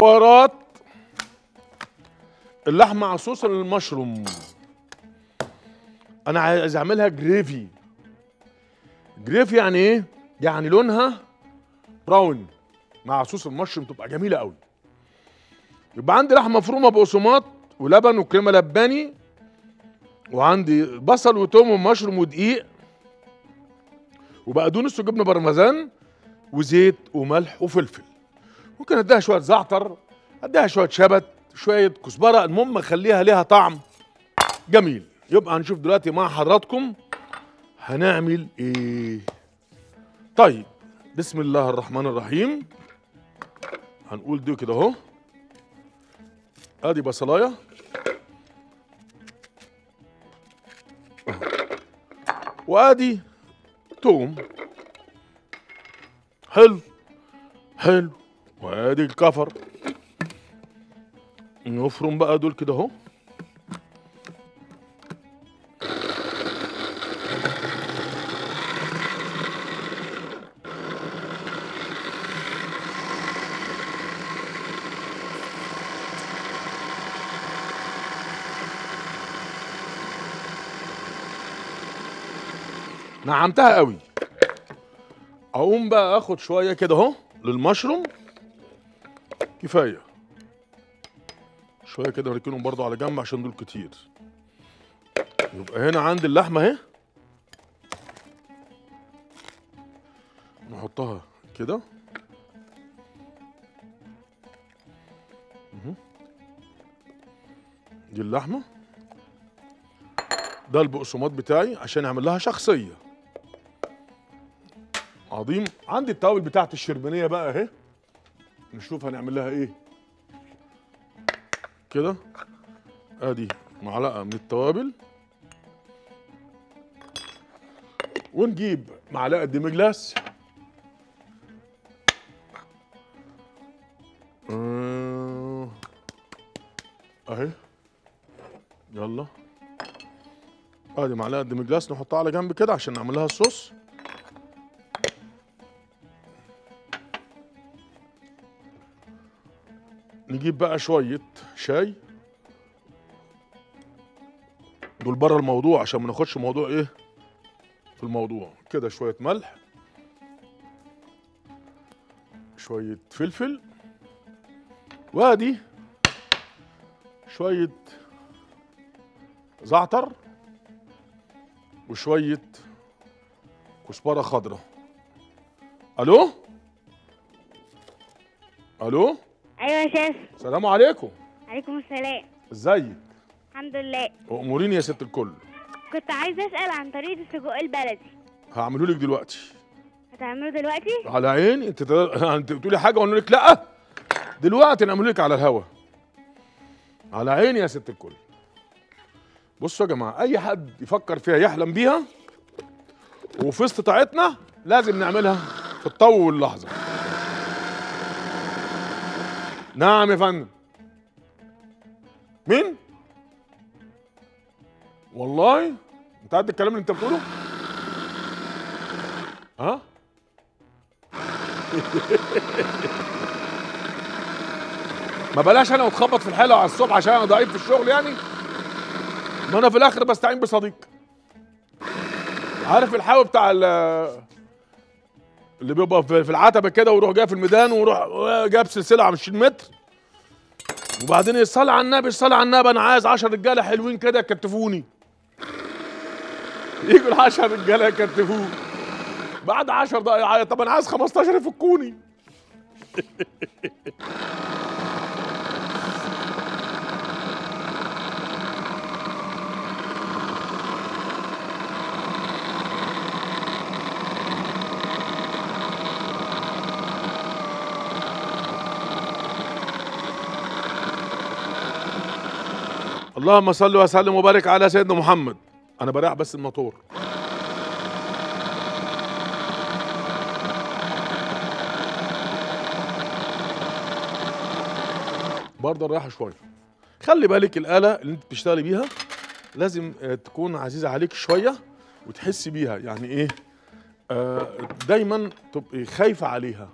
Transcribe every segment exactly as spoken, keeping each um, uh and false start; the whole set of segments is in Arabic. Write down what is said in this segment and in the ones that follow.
كورات اللحمه على صوص المشروم. انا عايز اعملها جريفي. جريفي يعني ايه؟ يعني لونها براون مع صوص المشروم تبقى جميله قوي. يبقى عندي لحمه مفرومه بقسماط ولبن وكريمه لباني، وعندي بصل وتوم ومشروم ودقيق وبقدونس وجبنه برمزان وزيت وملح وفلفل. ممكن اديها شويه زعتر، اديها شويه شبت، شويه كزبره، المهم اخليها ليها طعم جميل. يبقى هنشوف دلوقتي مع حضراتكم هنعمل ايه. طيب بسم الله الرحمن الرحيم. هنقول دي كده اهو، ادي بصلايه وادي توم، حلو حلو، وادي الكفر. نفرم بقى دول كده اهو، نعمتها قوي. اقوم بقى اخد شويه كده اهو للمشروم، كفايه شويه كده، هركنهم برضو على جنب عشان دول كتير. يبقى هنا عندي اللحمه اهي، نحطها كده دي اللحمه. ده البقسماط بتاعي عشان اعمل لها شخصيه. عظيم. عندي التوابل بتاعت الشربينيه بقى اهي، نشوف هنعمل لها ايه كده. ادي معلقه من التوابل، ونجيب معلقه ديمجلاس، اه اهي، يلا ادي معلقه ديمجلاس نحطها على جنب كده عشان نعمل لها الصوص. نجيب بقى شوية شاي، دول بره الموضوع عشان ما ناخدش موضوع ايه في الموضوع كده. شوية ملح، شوية فلفل، وادي شوية زعتر وشوية كزبرة خضراء. الو الو، ايوه يا شيخ. السلام عليكم. عليكم السلام. ازيك؟ الحمد لله. واموريني يا ست الكل. كنت عايزه اسال عن طريقه السجق البلدي. هعمله لك دلوقتي. هتعمله دلوقتي؟ على عيني. انت انت بتقولي حاجه وانا اقول لك لا، دلوقتي نعمله لك على الهوا. على عيني يا ست الكل. بصوا يا جماعه، اي حد يفكر فيها يحلم بيها، وفي استطاعتنا لازم نعملها في الطو واللحظه. نعم يا فندم. مين؟ والله انت قد الكلام اللي انت بتقوله؟ ها؟ ما بلاش انا وتخبط في الحلقه على الصبح عشان انا ضعيف في الشغل يعني؟ ما انا في الاخر بستعين بصديق. عارف الحاوي بتاع اللي بيبقى في العتبه كده ويروح جاي في الميدان ويروح جاب سلسله على عشرين متر، وبعدين يصلي على النبي يصلي على النبي، انا عايز عشرة رجاله حلوين كده يكتفوني. يجوا ال عشرة رجاله يكتفوه، بعد عشرة دقايق يعيط، طب انا عايز خمستاشر يفكوني. اللهم صل وسلم وبارك على سيدنا محمد. انا بريح بس الموتور. برضه نريحها شويه. خلي بالك الاله اللي انت بتشتغلي بيها لازم تكون عزيزه عليك شويه وتحسي بيها، يعني ايه؟ آه دايما تبقي خايفه عليها.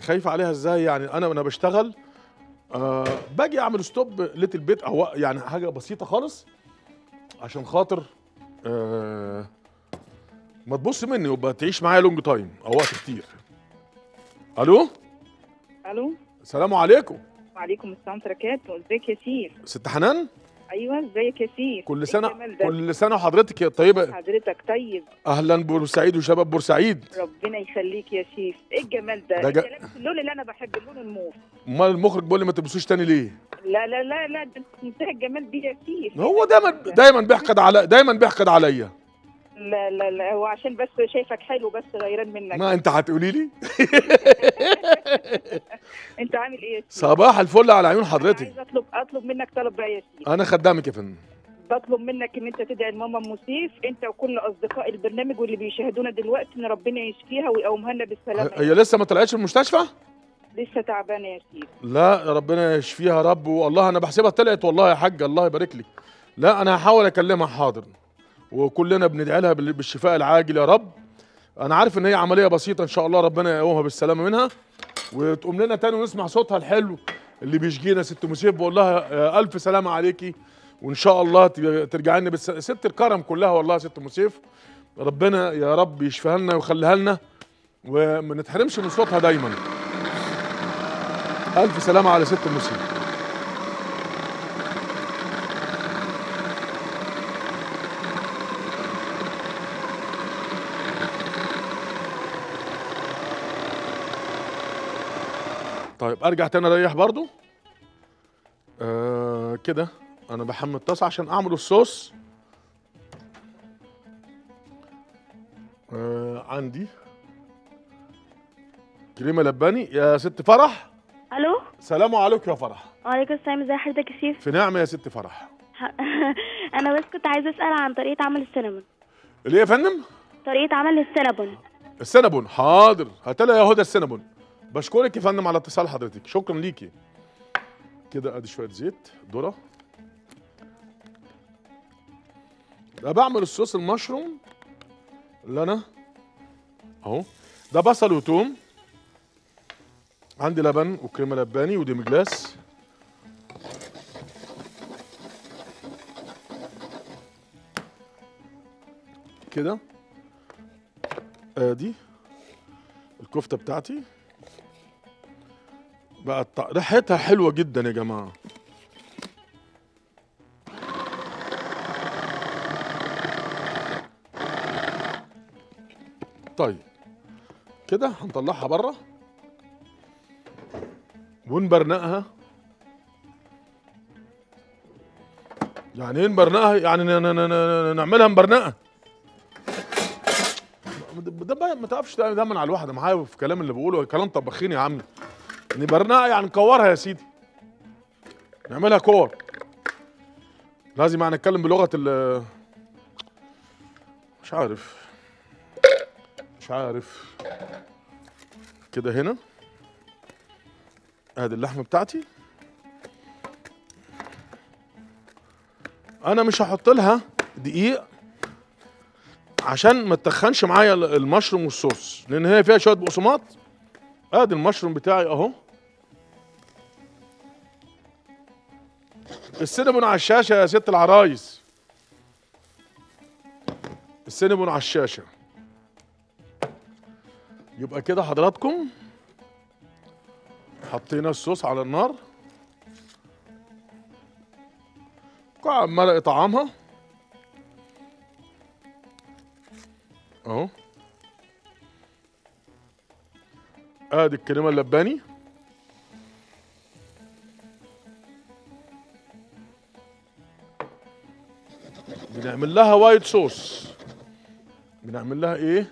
خايفه عليها ازاي يعني؟ انا وانا بشتغل آه باجي اعمل ستوب ليتل بيت او يعني حاجه بسيطه خالص عشان خاطر آه ما تبص مني وبقى تعيش معايا لونج تايم او وقت كتير. الو الو السلام عليكم. وعليكم السلام ورحمه الله وبركاته. ازيك يا سير؟ ست حنان. ايوه ازيك يا سير؟ كل سنه كل سنه وحضرتك طيبه. حضرتك طيب. اهلا بورسعيد وشباب بورسعيد. ربنا يخليك يا شيف. ايه الجمال ده؟ ده جا... اللون اللي انا بحبه اللون الموف. امال المخرج بيقول لي ما تبصوش تاني ليه؟ لا لا لا لا ده منتهى الجمال دي يا سيف. هو دايما دايما بيحقد على دايما بيحقد عليا. لا لا لا هو عشان بس شايفك حلو بس غيران منك. ما انت هتقولي لي؟ انت عامل ايه يا سيدي؟ صباح الفل على عيون حضرتك. عايز اطلب اطلب منك طلب بقى يا سيدي. انا خدامك يا فندم. بطلب منك ان انت تدعي لماما ام سيف انت وكل اصدقاء البرنامج واللي بيشاهدونا دلوقتي ان ربنا يشفيها ويقومها لنا بالسلامه. هي لسه ما طلعتش من المستشفى؟ لسه تعبانه يا سيدي. لا ربنا يشفيها يا رب. والله انا بحسبها طلعت والله يا حاجه الله يبارك لك. لا انا هحاول اكلمها. حاضر. وكلنا بندعي لها بالشفاء العاجل يا رب. انا عارف ان هي عمليه بسيطه ان شاء الله ربنا يقومها بالسلامه منها وتقوم لنا تاني ونسمع صوتها الحلو اللي بيشجينا. ست مسيف بقول لها الف سلامه عليكي وان شاء الله ترجعي لنا بالس... ست الكرم كلها والله. ست مسيف ربنا يا رب يشفيها لنا ويخليها لنا وما نتحرمش من صوتها دايما. الف سلامه على ست مسيف. طيب ارجع تاني اريح برضو آه كده. انا بحمل الطاسه عشان اعمل الصوص. آه عندي كريمه لباني يا ست فرح. الو سلام عليكم يا فرح. وعليكم السلام. ازي حضرتك يا سيف؟ في نعمه يا ست فرح. انا بس كنت عايزه اسال عن طريقه عمل السينابون. ليه يا فندم؟ طريقه عمل السينابون. السينابون حاضر هاتلها يا هدى السينابون. بشكرك يا فندم على اتصال حضرتك. شكرا ليكي. كده ادي شويه زيت ذره. ده بعمل الصوص المشروم اللي انا اهو. ده بصل وتوم. عندي لبن وكريمه لباني وديمجلاس. كده ادي الكفته بتاعتي بقت ريحتها حلوه جدا يا جماعه. طيب كده هنطلعها بره ونبرنقها. يعني ايه نبرنقها؟ يعني نعملها مبرنقه. ده ما تعرفش دايما على الواحده معايا في الكلام اللي بقوله. كلام طباخين يا عم. نبرنقها يعني نكورها يا سيدي. نعملها كور. لازم يعني نتكلم بلغه ال مش عارف مش عارف كده. هنا ادي اللحمه بتاعتي. انا مش هحط لها دقيق عشان ما تتخنش معايا المشروم والصوص لان هي فيها شويه بقسماط. ادي المشروم بتاعي اهو. السينابون على الشاشه يا ست العرايس. السينابون على الشاشه. يبقى كده حضراتكم حطينا الصوص على النار. قاعد مرق طعامها اهو. ادي الكريمه اللباني. بنعمل لها وايت صوص. بنعمل لها ايه؟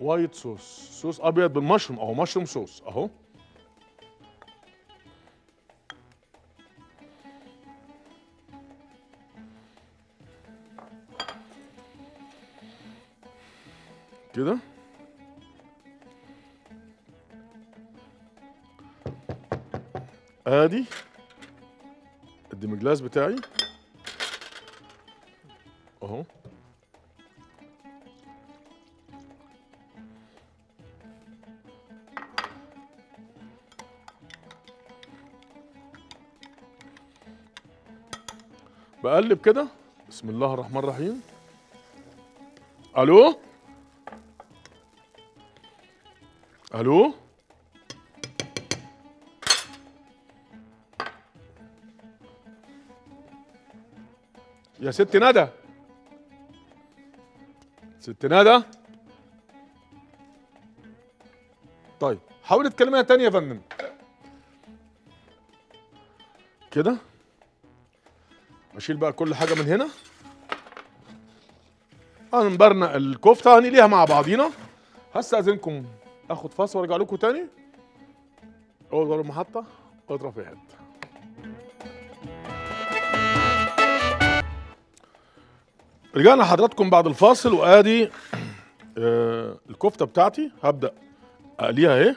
وايت صوص. صوص ابيض بالمشروم اهو. مشروم صوص اهو. كده ادي الديمجلاس بتاعي اهو. بقلب كده. بسم الله الرحمن الرحيم. الو الو يا ست ندى، ست ندى. طيب حاولي تكلميها تاني يا فندم كده. اشيل بقى كل حاجه من هنا. هنبرنا الكفته هنقليها مع بعضينا. هستأذنكم اخد فاصل وارجع لكم تاني. اضرب المحطه اضرب في حته. رجعنا لحضراتكم بعد الفاصل وادي آه الكفته بتاعتي هبدا اقليها اهي.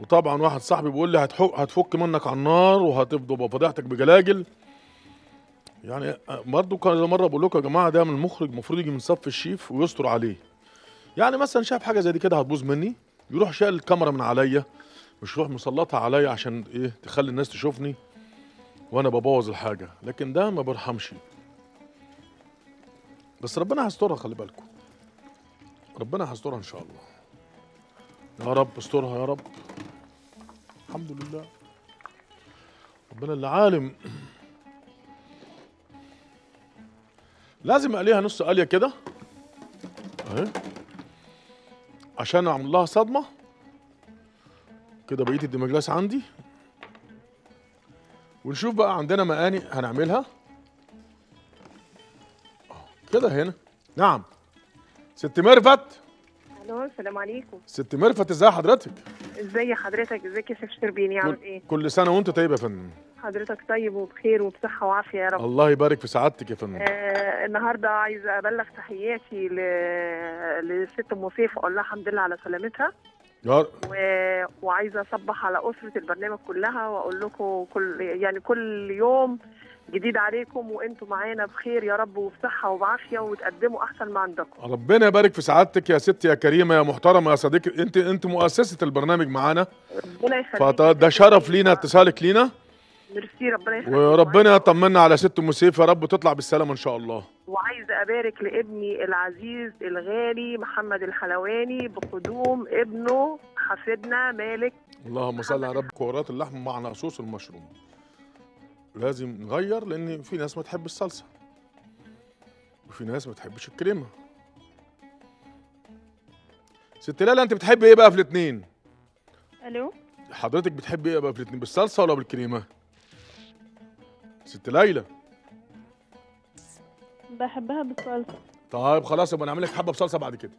وطبعا واحد صاحبي بيقول لي هتفك منك على النار وهتفضى بفضيحتك بجلاجل. يعني برضه كذا مره بقول لكم يا جماعه ده من المخرج المفروض يجي من صف الشيف ويستر عليه. يعني مثلا شاف حاجه زي دي كده هتبوظ مني يروح شال الكاميرا من عليا، مش يروح مسلطها عليا عشان ايه تخلي الناس تشوفني وانا ببوظ الحاجه، لكن ده ما برحمش. بس ربنا هيسترها، خلي بالكم ربنا هيسترها ان شاء الله. يا رب استرها يا رب. الحمد لله ربنا اللي عالم. لازم اقليها نص قليه كده اهي عشان اعمل لها صدمه كده. بقيه الديمجلاس عندي ونشوف بقى عندنا مقاني هنعملها كده هنا. نعم ست مرفت. الو السلام عليكم. ست مرفت ازاي حضرتك؟ ازاي حضرتك؟ ازيك يا شيف شربيني؟ عامل ايه؟ كل سنه وانت طيب يا فندم. حضرتك طيب وبخير وبصحه وعافيه يا رب. الله يبارك في سعادتك يا فندم. آه النهارده عايزه ابلغ تحياتي ل... لست ام وفيف واقول لها الحمد لله على سلامتها يا رب. و... وعايزه اصبح على اسره البرنامج كلها واقول لكم كل يعني كل يوم جديد عليكم وانتم معانا بخير يا رب وبصحه وبعافيه وتقدموا احسن ما عندكم. ربنا يبارك في سعادتك يا ست يا كريمه يا محترمه يا صديقي. انت انت مؤسسه البرنامج معانا ربنا يخليك، فده شرف لينا اتصالك لينا. ميرسي ربنا يخليك وربنا يطمنا على ست ام سيف يا رب تطلع بالسلامه ان شاء الله. وعايزه ابارك لابني العزيز الغالي محمد الحلواني بقدوم ابنه حفيدنا مالك. اللهم صل على رب. كورات اللحم مع نقصوص المشروم لازم نغير، لان في ناس ما تحب الصلصه وفي ناس ما تحبش الكريمه. ست لاله انت بتحبي ايه بقى في الاثنين؟ الو حضرتك بتحبي ايه بقى في الاثنين، بالصلصه ولا بالكريمه؟ ست ليلى بحبها بالصلصه. طيب خلاص يبقى نعمل لك حبه بصلصه بعد كده.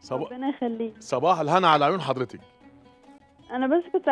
صب... ربنا يخليك. صباح الهنا على عيون حضرتك. انا بس كنت